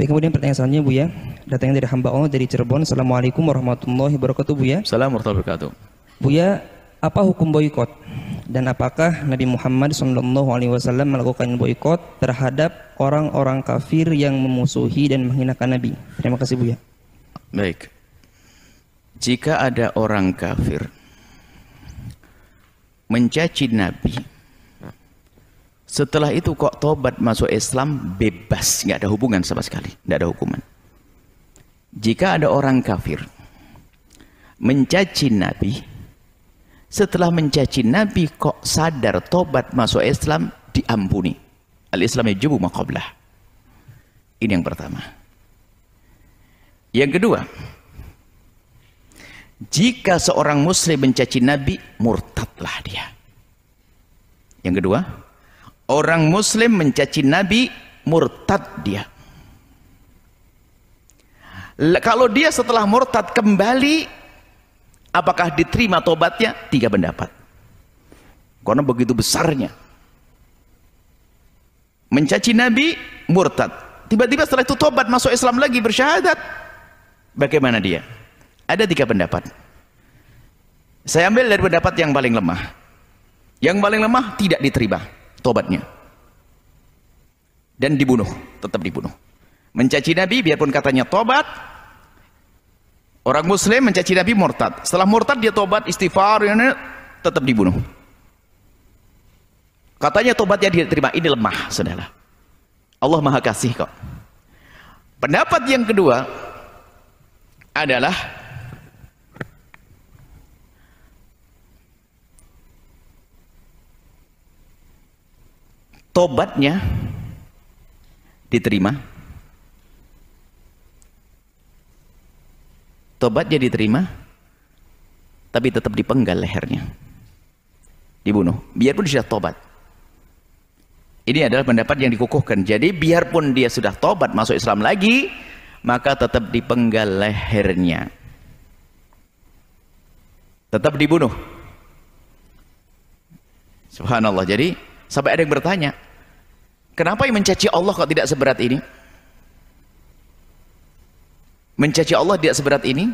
Baik, kemudian pertanyaan selanjutnya Buya, datangnya dari hamba Allah dari Cirebon. Assalamualaikum warahmatullahi wabarakatuh Buya. Assalamualaikum warahmatullahi wabarakatuh. Buya, apa hukum boikot? Dan apakah Nabi Muhammad SAW melakukan boikot terhadap orang-orang kafir yang memusuhi dan menghinakan Nabi? Terima kasih Buya. Baik, jika ada orang kafir mencaci Nabi, setelah itu kok tobat masuk Islam, bebas, nggak ada hubungan sama sekali, nggak ada hukuman. Jika ada orang kafir mencaci Nabi, setelah mencaci Nabi kok sadar, tobat masuk Islam, diampuni. Al-Islam yajibu ma qablah. Ini yang pertama. Yang kedua, jika seorang muslim mencaci Nabi, murtadlah dia. Yang kedua, orang muslim mencaci Nabi, murtad dia. Kalau dia setelah murtad kembali, apakah diterima tobatnya? Tiga pendapat. Karena begitu besarnya. Mencaci Nabi, murtad. Tiba-tiba setelah itu tobat masuk Islam lagi, bersyahadat. Bagaimana dia? Ada tiga pendapat. Saya ambil dari pendapat yang paling lemah. Yang paling lemah tidak diterima tobatnya dan dibunuh, tetap dibunuh. Mencaci Nabi biarpun katanya tobat, orang muslim mencaci Nabi murtad, setelah murtad dia tobat, istighfar, tetap dibunuh, katanya tobatnya dia terima. Ini lemah, saudara. Allah maha kasih kok. Pendapat yang kedua adalah tobatnya diterima, tobatnya diterima, tapi tetap dipenggal lehernya, dibunuh, biarpun sudah tobat. Ini adalah pendapat yang dikukuhkan. Jadi biarpun dia sudah tobat masuk Islam lagi, maka tetap dipenggal lehernya, tetap dibunuh. Subhanallah. Jadi sampai ada yang bertanya, kenapa yang mencaci Allah kok tidak seberat ini? Mencaci Allah tidak seberat ini?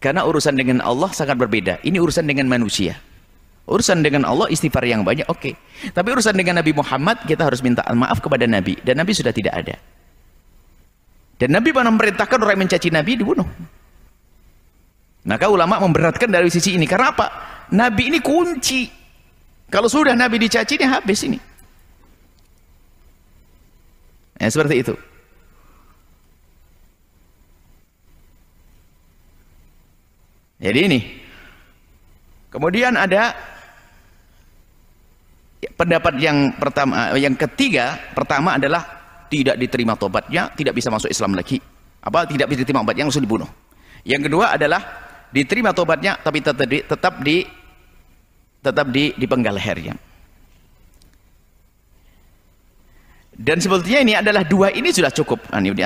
Karena urusan dengan Allah sangat berbeda. Ini urusan dengan manusia. Urusan dengan Allah istighfar yang banyak, oke. Tapi urusan dengan Nabi Muhammad, kita harus minta maaf kepada Nabi. Dan Nabi sudah tidak ada. Dan Nabi pernah memerintahkan orang yang mencaci Nabi dibunuh. Maka ulama memberatkan dari sisi ini. Karena apa? Nabi ini kunci. Kalau sudah Nabi dicaci, ini habis ini. Ya, seperti itu. Jadi ini. Kemudian ada pendapat yang pertama, yang ketiga, pertama adalah tidak diterima tobatnya, tidak bisa masuk Islam lagi. Apa? Tidak bisa diterima tobatnya, langsung dibunuh. Yang kedua adalah diterima tobatnya, tapi tetap di dipenggal lehernya. Dan sebetulnya ini adalah dua ini sudah cukup.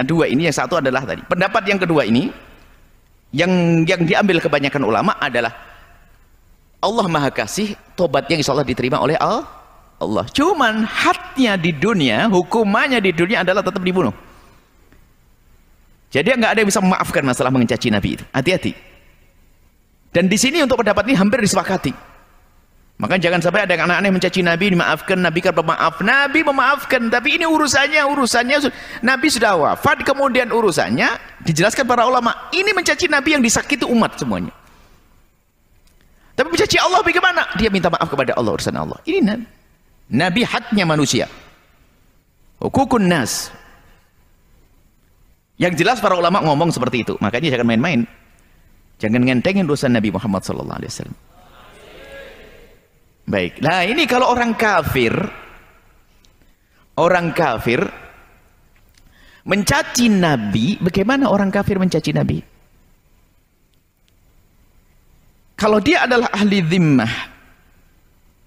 Dua ini, yang satu adalah tadi. Pendapat yang kedua ini yang diambil kebanyakan ulama adalah Allah maha kasih, tobatnya insya Allah diterima oleh Allah. Cuman hatnya di dunia, hukumannya di dunia adalah tetap dibunuh. Jadi nggak ada yang bisa memaafkan masalah mencaci Nabi itu. Hati-hati. Dan di sini untuk pendapat ini hampir disepakati. Maka jangan sampai ada anak aneh mencaci Nabi, dimaafkan, Nabi kan pemaaf. Nabi memaafkan, tapi ini urusannya Nabi sudah wafat, kemudian urusannya dijelaskan para ulama. Ini mencaci Nabi yang disakiti umat semuanya. Tapi mencaci Allah bagaimana? Dia minta maaf kepada Allah, urusan Allah. Ini Nabi. Nabi haknya manusia. Hukukun nas. Yang jelas para ulama ngomong seperti itu. Makanya jangan main-main. Jangan ngentengin urusan Nabi Muhammad SAW. Baik, nah ini kalau orang kafir mencaci Nabi, bagaimana orang kafir mencaci Nabi? Kalau dia adalah ahli dhimmah,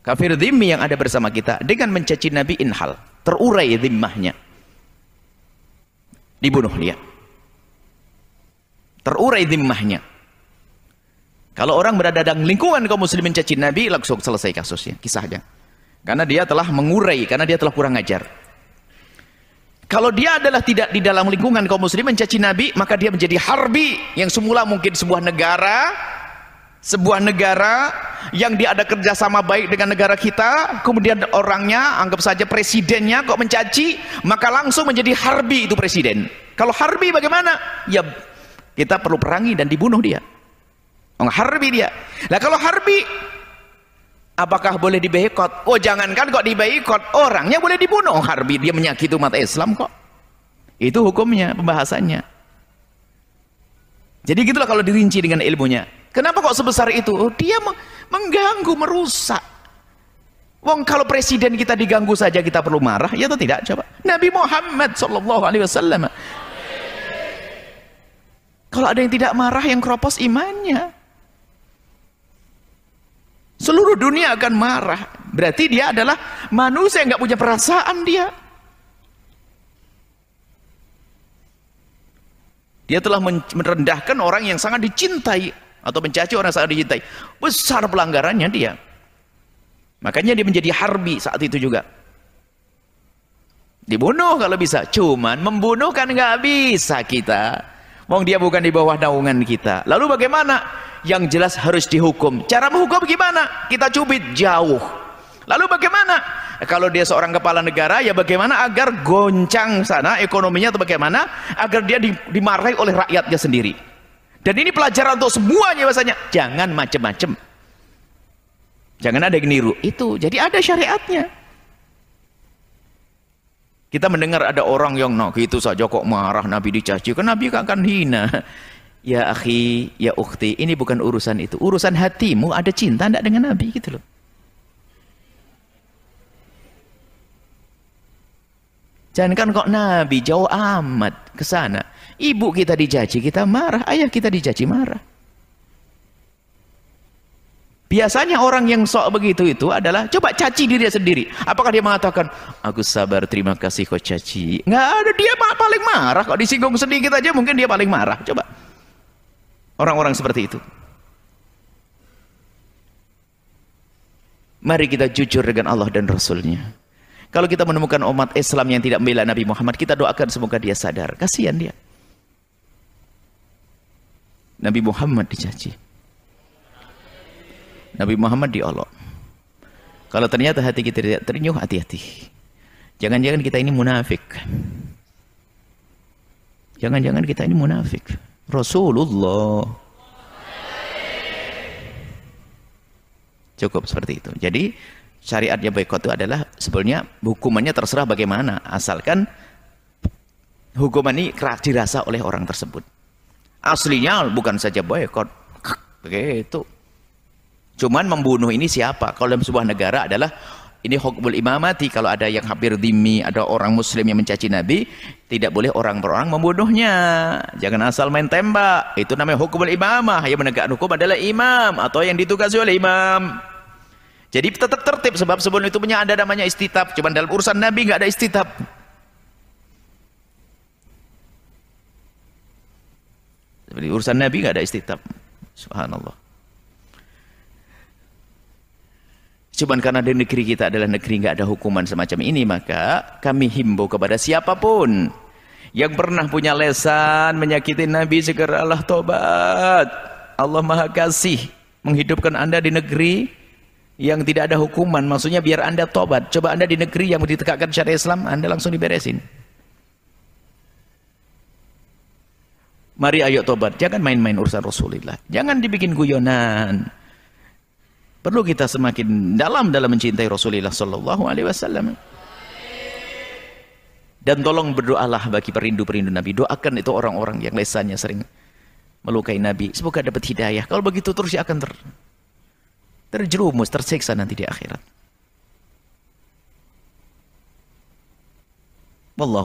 kafir dhimmi yang ada bersama kita, dengan mencaci Nabi inhal, terurai dhimmahnya, dibunuh dia, terurai dhimmahnya. Kalau orang berada dalam lingkungan kaum muslim mencaci Nabi, langsung selesai kasusnya, kisahnya. Karena dia telah mengurai, karena dia telah kurang ajar. Kalau dia adalah tidak di dalam lingkungan kaum muslimin mencaci Nabi, maka dia menjadi harbi, yang semula mungkin sebuah negara yang dia ada kerjasama baik dengan negara kita, kemudian orangnya, anggap saja presidennya kok mencaci, maka langsung menjadi harbi itu presiden. Kalau harbi bagaimana? Ya kita perlu perangi dan dibunuh dia. Oh, harbi dia. Nah kalau harbi, apakah boleh dibaikot? Oh jangankan kok dibaikot, orangnya boleh dibunuh. Oh, harbi dia menyakiti umat Islam kok. Itu hukumnya, pembahasannya. Jadi gitulah kalau dirinci dengan ilmunya. Kenapa kok sebesar itu? Oh, dia mengganggu, merusak. Wong kalau presiden kita diganggu saja kita perlu marah, ya atau tidak? Coba. Nabi Muhammad SAW. Kalau ada yang tidak marah, yang keropos imannya. Seluruh dunia akan marah. Berarti dia adalah manusia yang nggak punya perasaan dia. Dia telah merendahkan orang yang sangat dicintai, atau mencaci orang yang sangat dicintai. Besar pelanggarannya dia. Makanya dia menjadi harbi saat itu juga. Dibunuh kalau bisa. Cuman membunuh kan nggak bisa kita. Wong dia bukan di bawah naungan kita. Lalu bagaimana? Yang jelas harus dihukum. Cara menghukum gimana? Kita cubit jauh. Lalu bagaimana? Kalau dia seorang kepala negara, ya bagaimana agar goncang sana ekonominya, atau bagaimana agar dia dimarahi oleh rakyatnya sendiri. Dan ini pelajaran untuk semuanya biasanya. Jangan macam-macam. Jangan ada yang niru. Itu. Jadi ada syariatnya. Kita mendengar ada orang yang nah gitu saja kok marah Nabi dicaci, kan Nabi akan hina. Ya akhi, ya ukhti, ini bukan urusan itu. Urusan hatimu ada cinta enggak dengan Nabi gitu loh. Jangan kan kok Nabi jauh amat ke sana. Ibu kita dicaci kita marah, ayah kita dicaci marah. Biasanya orang yang sok begitu itu adalah coba caci diri sendiri. Apakah dia mengatakan, aku sabar terima kasih kok caci? Nggak ada, dia paling marah. Kok disinggung sedikit aja mungkin dia paling marah. Coba orang-orang seperti itu. Mari kita jujur dengan Allah dan Rasulnya. Kalau kita menemukan umat Islam yang tidak membela Nabi Muhammad, kita doakan semoga dia sadar. Kasihan dia. Nabi Muhammad dicaci. Nabi Muhammad diolok. Kalau ternyata hati kita tidak ternyuh, hati-hati. Jangan-jangan kita ini munafik. Jangan-jangan kita ini munafik. Rasulullah. Cukup seperti itu. Jadi syariatnya boikot itu adalah sebenarnya hukumannya terserah bagaimana, asalkan hukuman ini dirasa oleh orang tersebut. Aslinya bukan saja boikot begitu. Cuman membunuh ini siapa? Kalau dalam sebuah negara adalah ini hukmul imamati, kalau ada yang hampir dhimmi, ada orang muslim yang mencaci Nabi, tidak boleh orang per orang membunuhnya. Jangan asal main tembak. Itu namanya hukmul imamah. Yang menegakkan hukum adalah imam atau yang ditugasi oleh imam. Jadi tetap tertib, sebab sebelum itu punya ada namanya istitab. Cuman dalam urusan Nabi nggak ada istitab. Seperti urusan Nabi nggak ada istitab. Subhanallah. Cuman karena di negeri kita adalah negeri nggak ada hukuman semacam ini, maka kami himbau kepada siapapun yang pernah punya lesan menyakiti Nabi, segeralah tobat. Allah Maha Kasih menghidupkan Anda di negeri yang tidak ada hukuman, maksudnya biar Anda tobat. Coba Anda di negeri yang ditegakkan syariat Islam, Anda langsung diberesin. Mari ayo tobat, jangan main-main urusan Rasulullah. Jangan dibikin guyonan. Perlu kita semakin dalam dalam mencintai Rasulullah Shallallahu Alaihi Wasallam. Dan tolong berdoalah bagi perindu-perindu Nabi. Doakan itu orang-orang yang lesannya sering melukai Nabi. Semoga dapat hidayah. Kalau begitu terus akan terjerumus, tersiksa nanti di akhirat. Wallah.